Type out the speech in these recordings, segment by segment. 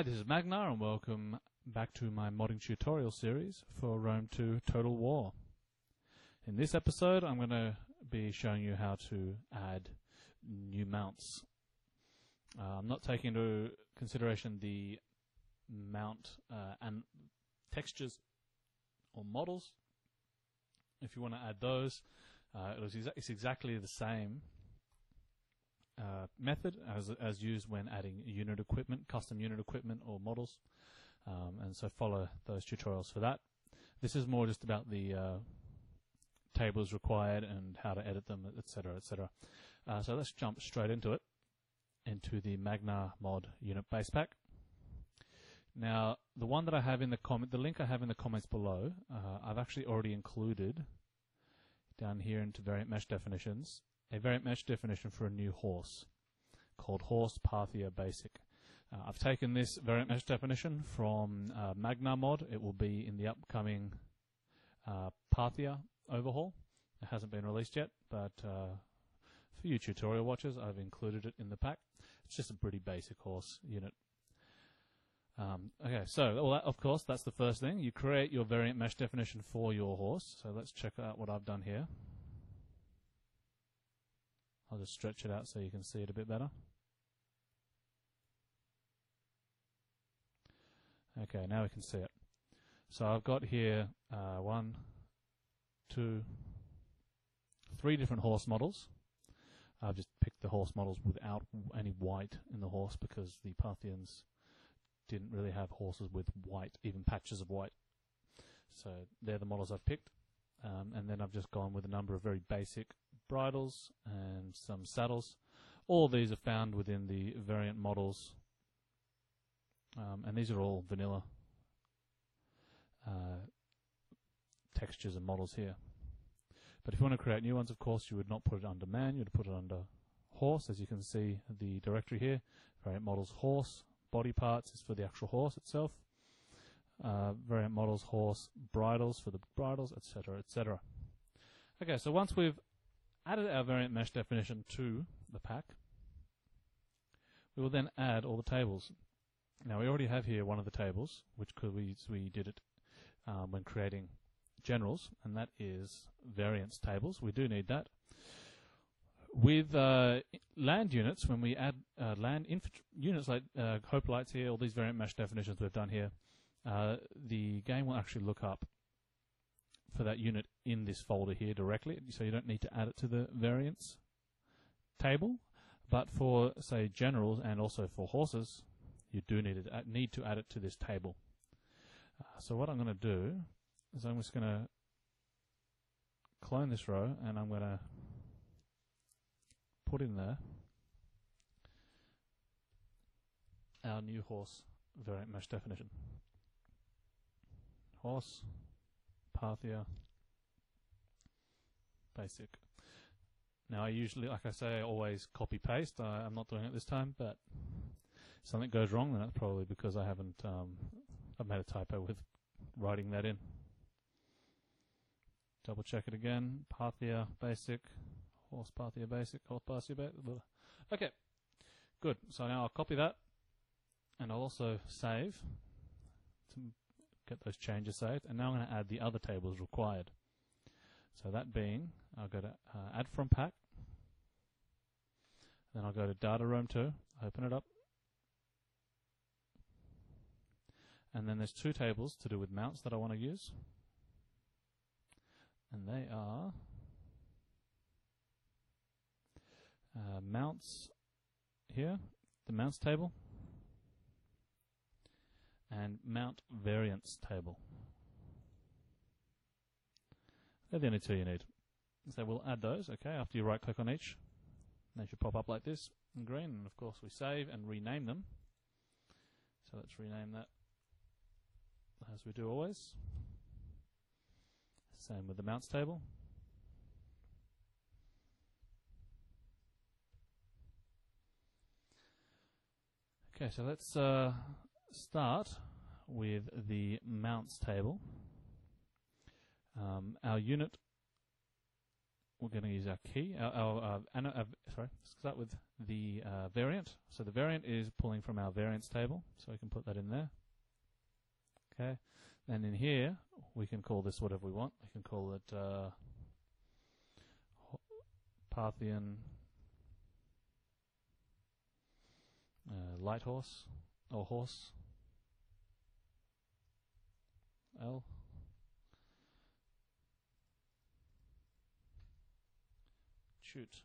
Hi, this is Magnar and welcome back to my modding tutorial series for Rome 2 Total War. In this episode I'm going to be showing you how to add new mounts. I'm not taking into consideration the mount and textures or models. If you want to add those, it's exactly the same method as used when adding unit equipment, custom unit equipment or models, and so follow those tutorials for that. This is more just about the tables required and how to edit them, etc, etc. So let's jump straight into it, into the MagnaMod Unit Base Pack. Now the one that I have in the comment, the link I have in the comments below, I've actually already included down here into variant mesh definitions. A variant mesh definition for a new horse called Horse Parthia Basic. I've taken this variant mesh definition from MagnaMod. It will be in the upcoming Parthia overhaul. It hasn't been released yet, but for you tutorial watchers, I've included it in the pack. It's just a pretty basic horse unit. Okay, so of course, that's the first thing. You create your variant mesh definition for your horse. So let's check out what I've done here. I'll just stretch it out so you can see it a bit better. Okay, now we can see it. So I've got here 1, 2, 3 different horse models. I've just picked the horse models without any white in the horse because the Parthians didn't really have horses with white, even patches of white. So they're the models I've picked. And then I've just gone with a number of very basic bridles and some saddles. All these are found within the variant models, and these are all vanilla textures and models here. But if you want to create new ones, of course, you would not put it under man, you'd put it under horse. As you can see the directory here, variant models horse, body parts is for the actual horse itself. Variant models, horse, bridles for the bridles, etc, etc. Okay, so once we've added our variant mesh definition to the pack, we will then add all the tables. Now we already have here one of the tables, which we did it when creating generals, and that is variance tables. We do need that. With land units, when we add land units like hoplites here, all these variant mesh definitions we've done here, the game will actually look up for that unit in this folder here directly, so you don't need to add it to the variants table. But for, say, generals and also for horses, you do need to add it to this table. So what I'm going to do is I'm just going to clone this row and I'm going to put in there our new horse variant mesh definition. Horse, Parthia, Basic. Now I usually, like I say, I always copy paste. I'm not doing it this time, but if something goes wrong, then that's probably because I haven't, I've made a typo with writing that in. Double check it again. Parthia Basic, Horse Parthia Basic, Horse Parthia Basic. Okay, good. So now I'll copy that and I'll also save. Get those changes saved, and now I'm going to add the other tables required. So that being, I'll go to Add from Pack, then I'll go to Data Rome 2, open it up, and then there's two tables to do with mounts that I want to use, and they are mounts here, the mounts table, and mount variance table. They're the only two you need. So we'll add those, okay, after you right click on each. They should pop up like this in green, and of course we save and rename them. So let's rename that as we do always. Same with the mounts table. Okay, so let's start with the mounts table. Our unit we're going to use our key. Start with the variant. So the variant is pulling from our variance table, so we can put that in there. Okay, and in here we can call this whatever we want. We can call it Parthian light horse or horse L. Shoot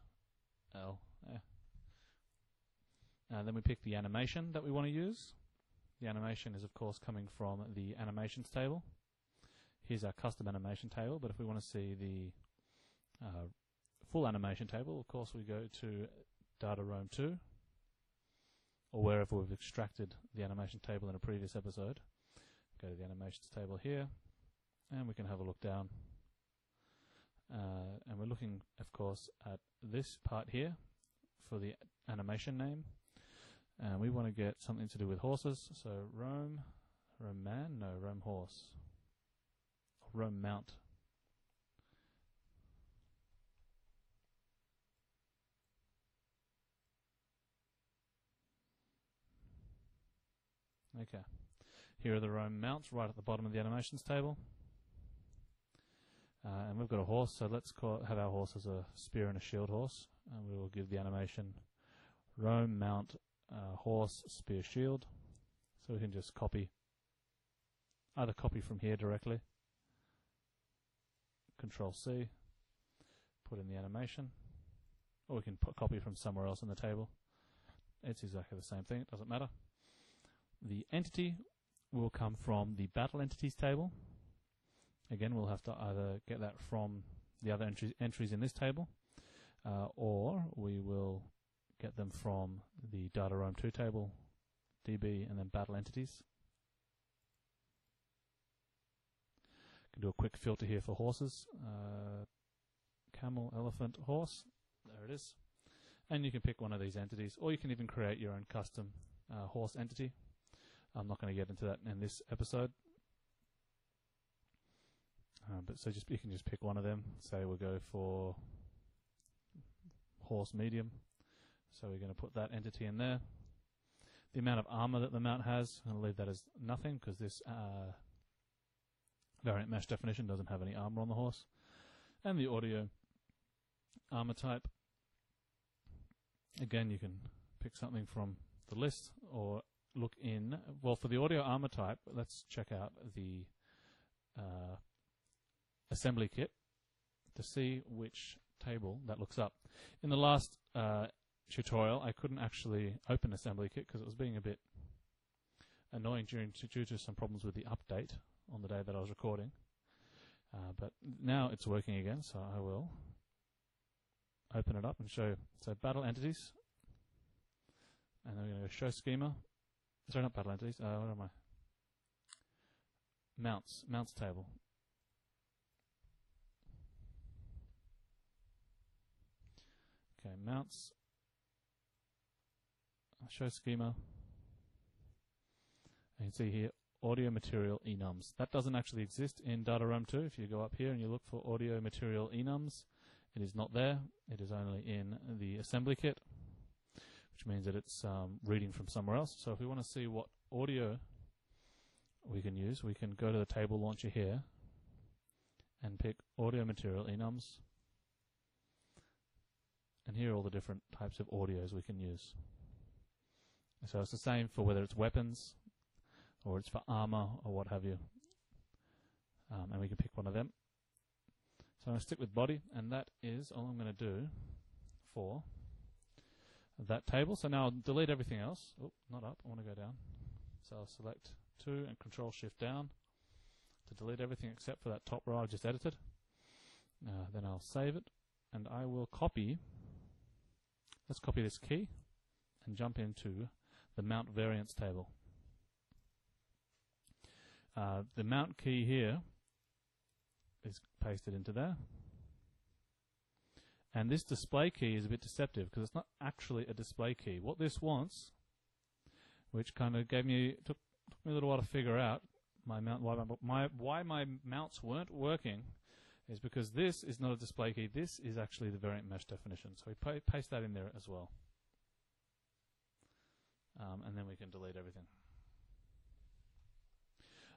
L. Yeah. And then we pick the animation that we want to use. The animation is, of course, coming from the animations table. Here's our custom animation table, but if we want to see the full animation table, of course, we go to Data Rome 2, or wherever we've extracted the animation table in a previous episode. Go to the animations table here, and we can have a look down. And we're looking, of course, at this part here for the animation name, and we want to get something to do with horses. So Rome, Rome man, no, Rome horse, Rome mount. Okay, here are the Rome mounts right at the bottom of the animations table. And we've got a horse, so let's have our horse as a spear and a shield horse. And we will give the animation Rome mount horse spear shield. So we can just copy, either copy from here directly, Control C, put in the animation, or we can copy from somewhere else in the table. It's exactly the same thing, it doesn't matter. The entity will come from the battle entities table. Again, we'll have to either get that from the other entries in this table, or we will get them from the Data Rome 2 table, DB, and then Battle Entities. Can do a quick filter here for horses. Camel, elephant, horse. There it is. And you can pick one of these entities, or you can even create your own custom horse entity. I'm not going to get into that in this episode. But so just you can just pick one of them. Say we'll go for horse medium. So we're going to put that entity in there. The amount of armor that the mount has, I'm going to leave that as nothing because this variant mesh definition doesn't have any armor on the horse. And the audio armor type. Again, you can pick something from the list or look in. Well, for the audio armor type, let's check out the assembly kit to see which table that looks up. In the last tutorial, I couldn't actually open assembly kit because it was being a bit annoying due to some problems with the update on the day that I was recording. But now it's working again, so I will open it up and show you. So battle entities, and then we're going to go show schema. Sorry, not battle entities. What am I? Mounts. Mounts table. Okay, mounts, show schema, and you can see here audio material enums. That doesn't actually exist in Data Rome 2. If you go up here and you look for audio material enums, it is not there. It is only in the assembly kit, which means that it's reading from somewhere else. So if we want to see what audio we can use, we can go to the table launcher here and pick audio material enums. And here are all the different types of audios we can use. So it's the same for whether it's weapons, or it's for armor, or what have you. And we can pick one of them. So I'm going to stick with body, and that is all I'm going to do for that table. So now I'll delete everything else. Oh, not up. I want to go down. So I'll select 2 and Control Shift down to delete everything except for that top row I just edited. Then I'll save it, and I will copy. Let's copy this key and jump into the mount variance table. The mount key here is pasted into there. And this display key is a bit deceptive because it's not actually a display key. What this wants, which kind of took me a little while to figure out why my mounts weren't working, is because this is not a display key. This is actually the variant mesh definition. So we paste that in there as well. And then we can delete everything.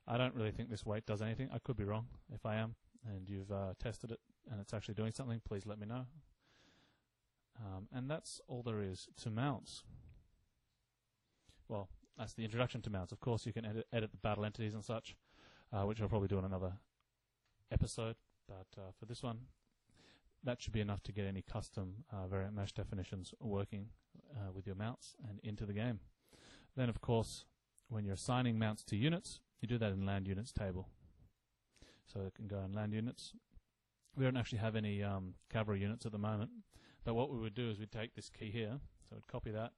I don't really think this weight does anything. I could be wrong. If I am and you've tested it and it's actually doing something, please let me know. And that's all there is to mounts. Well, that's the introduction to mounts. Of course, you can edit the battle entities and such, which I'll probably do in another episode. But for this one, that should be enough to get any custom variant mesh definitions working with your mounts and into the game. Then, of course, when you're assigning mounts to units, you do that in land units table. So it can go in land units. We don't actually have any cavalry units at the moment. But what we would do is we'd take this key here. So we'd copy that.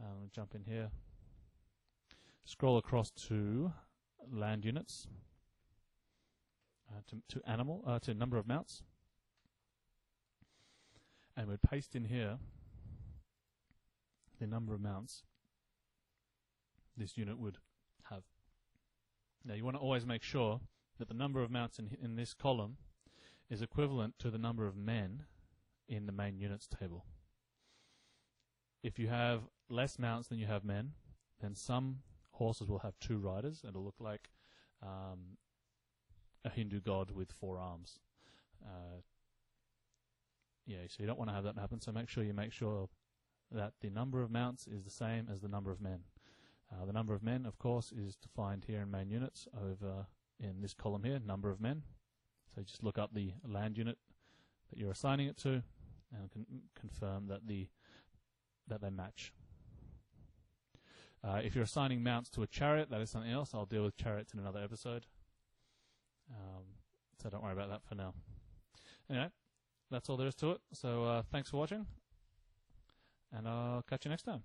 We'll jump in here. Scroll across to land units. To number of mounts. And we'd paste in here the number of mounts this unit would have. Now you want to always make sure that the number of mounts in this column is equivalent to the number of men in the main units table. If you have less mounts than you have men, then some horses will have 2 riders. It'll look like a Hindu god with 4 arms. Yeah, so you don't want to have that happen. So make sure that the number of mounts is the same as the number of men. The number of men, of course, is defined here in main units over in this column here, number of men. So just look up the land unit that you're assigning it to and confirm that they match. If you're assigning mounts to a chariot, that is something else. I'll deal with chariots in another episode. So don't worry about that for now. Anyway, that's all there is to it. So thanks for watching, and I'll catch you next time.